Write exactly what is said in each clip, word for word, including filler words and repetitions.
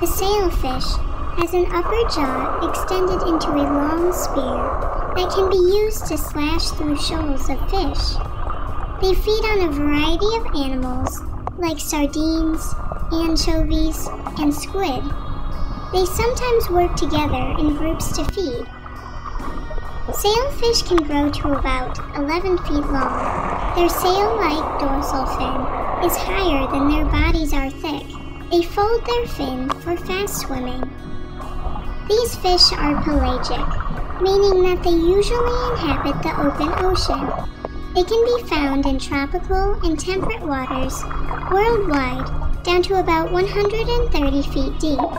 The sailfish has an upper jaw extended into a long spear that can be used to slash through shoals of fish. They feed on a variety of animals like sardines, anchovies, and squid. They sometimes work together in groups to feed. Sailfish can grow to about eleven feet long. Their sail-like dorsal fin is higher than their bodies are thick. They fold their fin for fast swimming. These fish are pelagic, meaning that they usually inhabit the open ocean. They can be found in tropical and temperate waters worldwide down to about one hundred thirty feet deep.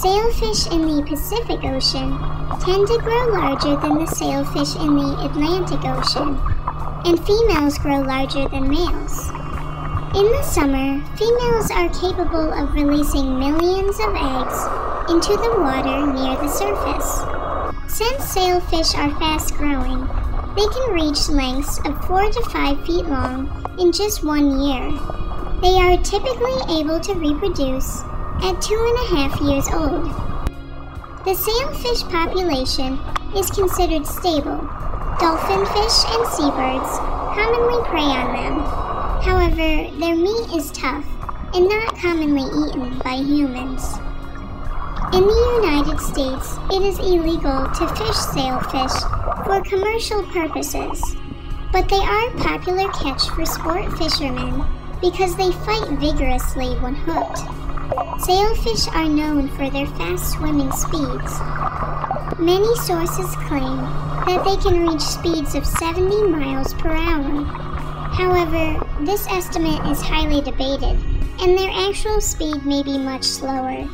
Sailfish in the Pacific Ocean tend to grow larger than the sailfish in the Atlantic Ocean, and females grow larger than males. In the summer, females are capable of releasing millions of eggs into the water near the surface. Since sailfish are fast growing, they can reach lengths of four to five feet long in just one year. They are typically able to reproduce at two and a half years old. The sailfish population is considered stable. Dolphin fish and seabirds commonly prey on them. However, their meat is tough and not commonly eaten by humans. In the United States, it is illegal to fish sailfish for commercial purposes, but they are a popular catch for sport fishermen because they fight vigorously when hooked. Sailfish are known for their fast swimming speeds. Many sources claim that they can reach speeds of seventy miles per hour. However, this estimate is highly debated, and their actual speed may be much slower.